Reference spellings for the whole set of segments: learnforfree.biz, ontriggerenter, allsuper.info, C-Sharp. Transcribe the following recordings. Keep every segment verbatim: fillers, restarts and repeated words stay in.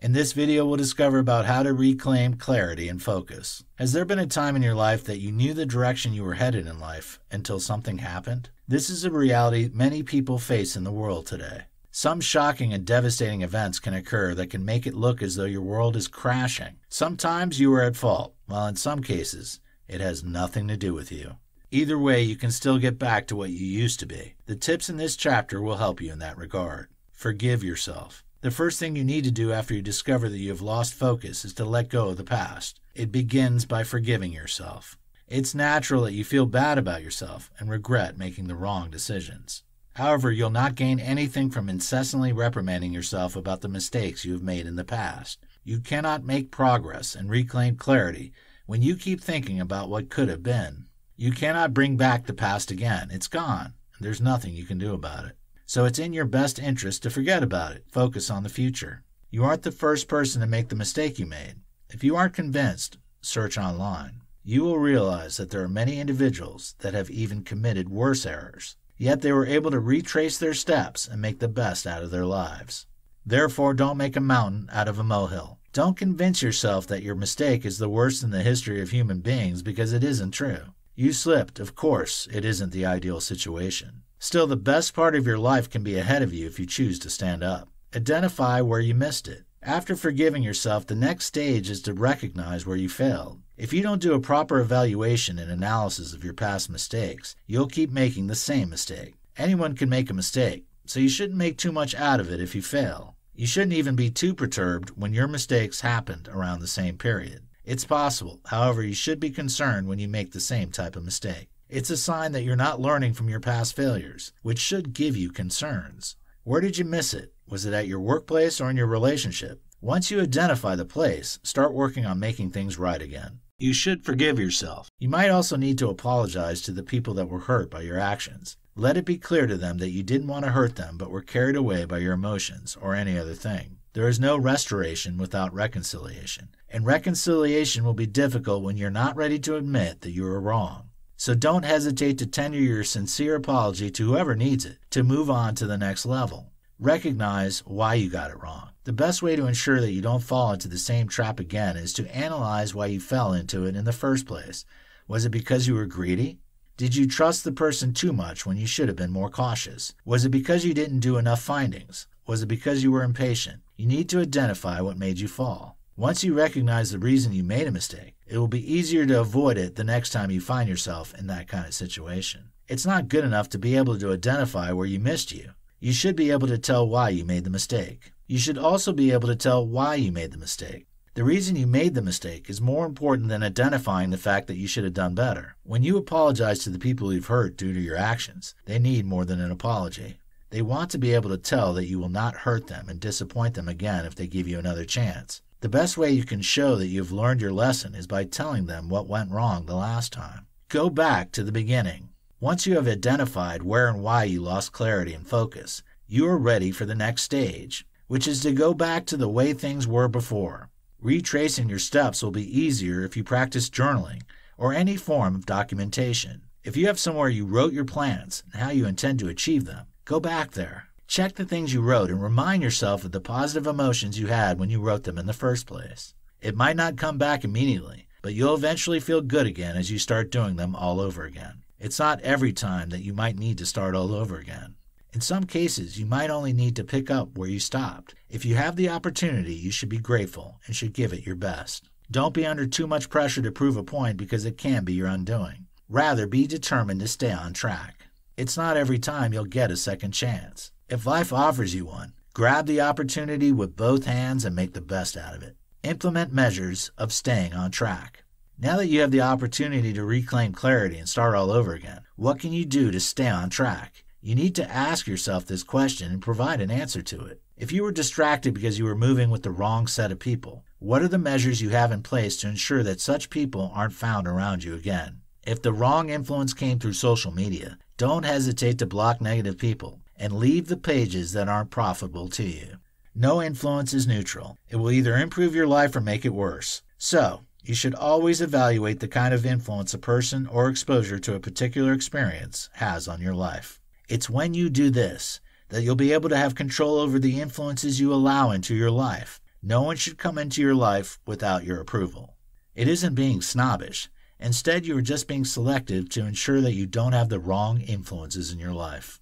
In this video, we'll discover about how to reclaim clarity and focus. Has there been a time in your life that you knew the direction you were headed in life until something happened? This is a reality many people face in the world today. Some shocking and devastating events can occur that can make it look as though your world is crashing. Sometimes you are at fault, while in some cases, it has nothing to do with you. Either way, you can still get back to what you used to be. The tips in this chapter will help you in that regard. Forgive yourself. The first thing you need to do after you discover that you have lost focus is to let go of the past. It begins by forgiving yourself. It's natural that you feel bad about yourself and regret making the wrong decisions. However, you'll not gain anything from incessantly reprimanding yourself about the mistakes you have made in the past. You cannot make progress and reclaim clarity when you keep thinking about what could have been. You cannot bring back the past again. It's gone, and there's nothing you can do about it. So it's in your best interest to forget about it. Focus on the future. You aren't the first person to make the mistake you made. If you aren't convinced, search online. You will realize that there are many individuals that have even committed worse errors, yet they were able to retrace their steps and make the best out of their lives. Therefore, don't make a mountain out of a molehill. Don't convince yourself that your mistake is the worst in the history of human beings because it isn't true. You slipped. Of course, it isn't the ideal situation. Still, the best part of your life can be ahead of you if you choose to stand up. Identify where you missed it. After forgiving yourself, the next stage is to recognize where you failed. If you don't do a proper evaluation and analysis of your past mistakes, you'll keep making the same mistake. Anyone can make a mistake, so you shouldn't make too much out of it if you fail. You shouldn't even be too perturbed when your mistakes happened around the same period. It's possible. However, you should be concerned when you make the same type of mistake. It's a sign that you're not learning from your past failures, which should give you concerns. Where did you miss it? Was it at your workplace or in your relationship? Once you identify the place, start working on making things right again. You should forgive yourself. You might also need to apologize to the people that were hurt by your actions. Let it be clear to them that you didn't want to hurt them but were carried away by your emotions or any other thing. There is no restoration without reconciliation, and reconciliation will be difficult when you're not ready to admit that you were wrong. So don't hesitate to tender your sincere apology to whoever needs it to move on to the next level. Recognize why you got it wrong. The best way to ensure that you don't fall into the same trap again is to analyze why you fell into it in the first place. Was it because you were greedy? Did you trust the person too much when you should have been more cautious? Was it because you didn't do enough findings? Was it because you were impatient? You need to identify what made you fall. Once you recognize the reason you made a mistake, it will be easier to avoid it the next time you find yourself in that kind of situation. It's not good enough to be able to identify where you missed you. You should be able to tell why you made the mistake. You should also be able to tell why you made the mistake. The reason you made the mistake is more important than identifying the fact that you should have done better. When you apologize to the people you've hurt due to your actions, they need more than an apology. They want to be able to tell that you will not hurt them and disappoint them again if they give you another chance. The best way you can show that you've learned your lesson is by telling them what went wrong the last time. Go back to the beginning. Once you have identified where and why you lost clarity and focus, you are ready for the next stage, which is to go back to the way things were before. Retracing your steps will be easier if you practice journaling or any form of documentation. If you have somewhere you wrote your plans and how you intend to achieve them, go back there. Check the things you wrote and remind yourself of the positive emotions you had when you wrote them in the first place. It might not come back immediately, but you'll eventually feel good again as you start doing them all over again. It's not every time that you might need to start all over again. In some cases, you might only need to pick up where you stopped. If you have the opportunity, you should be grateful and should give it your best. Don't be under too much pressure to prove a point because it can be your undoing. Rather, be determined to stay on track. It's not every time you'll get a second chance. If life offers you one, grab the opportunity with both hands and make the best out of it. Implement measures of staying on track. Now that you have the opportunity to reclaim clarity and start all over again, what can you do to stay on track? You need to ask yourself this question and provide an answer to it. If you were distracted because you were moving with the wrong set of people, what are the measures you have in place to ensure that such people aren't found around you again? If the wrong influence came through social media, don't hesitate to block negative people and leave the pages that aren't profitable to you. No influence is neutral. It will either improve your life or make it worse. So, you should always evaluate the kind of influence a person or exposure to a particular experience has on your life. It's when you do this that you'll be able to have control over the influences you allow into your life. No one should come into your life without your approval. It isn't being snobbish. Instead, you are just being selective to ensure that you don't have the wrong influences in your life.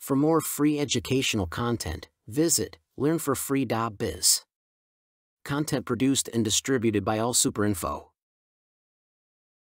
For more free educational content, visit learn for free dot biz. Content produced and distributed by AllSuperInfo.